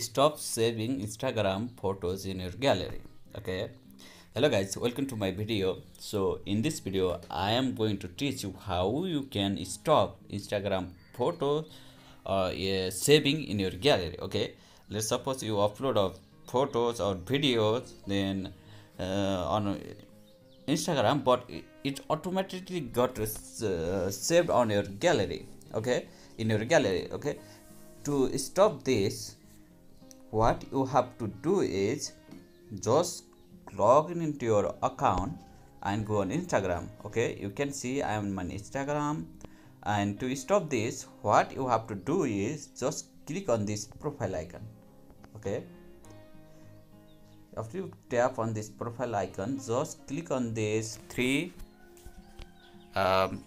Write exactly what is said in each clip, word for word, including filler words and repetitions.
stop saving Instagram photos in your gallery. Okay, hello guys, welcome to my video. So in this video I am going to teach you how you can stop Instagram photos uh, yeah, saving in your gallery. Okay, let's suppose you upload a photos or videos then uh, on Instagram, but it automatically got uh, saved on your gallery. Okay, in your gallery. Okay, to stop this, what you have to do is just log in into your account and go on Instagram. Okay, you can see I am on Instagram, and to stop this, what you have to do is just click on this profile icon. Okay, after you tap on this profile icon, just click on this three um,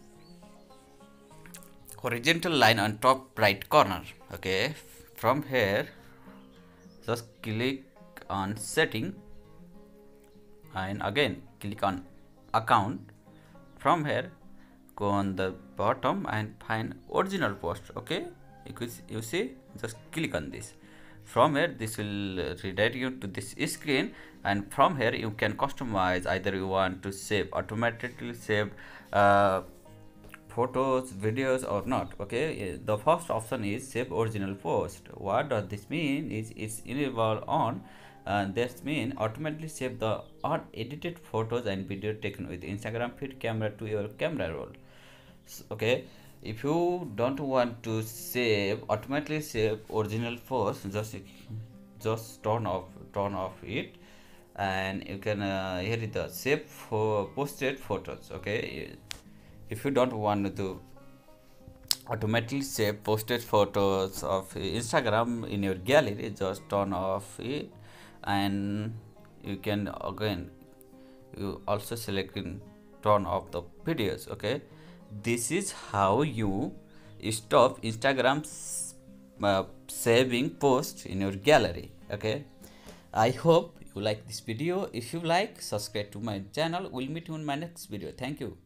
horizontal line on top right corner. Okay, from here just click on setting, and again click on account. From here go on the bottom and find original post. Okay, because you see, just click on this. From here this will redirect you to this screen, and from here you can customize either you want to save automatically save uh, photos, videos or not. Okay, the first option is save original post. What does this mean is it's enabled on, and this means automatically save the unedited photos and video taken with Instagram feed camera to your camera roll. Okay, if you don't want to save automatically save original post, just just turn off turn off it, and you can uh, here is the save for posted photos. Okay, if you don't want to automatically save posted photos of Instagram in your gallery, just turn off it, and you can again you also select in turn off the videos. Okay, this is how you stop Instagram uh, saving posts in your gallery. Okay, I hope you like this video. If you like, subscribe to my channel. We'll meet you in my next video. Thank you.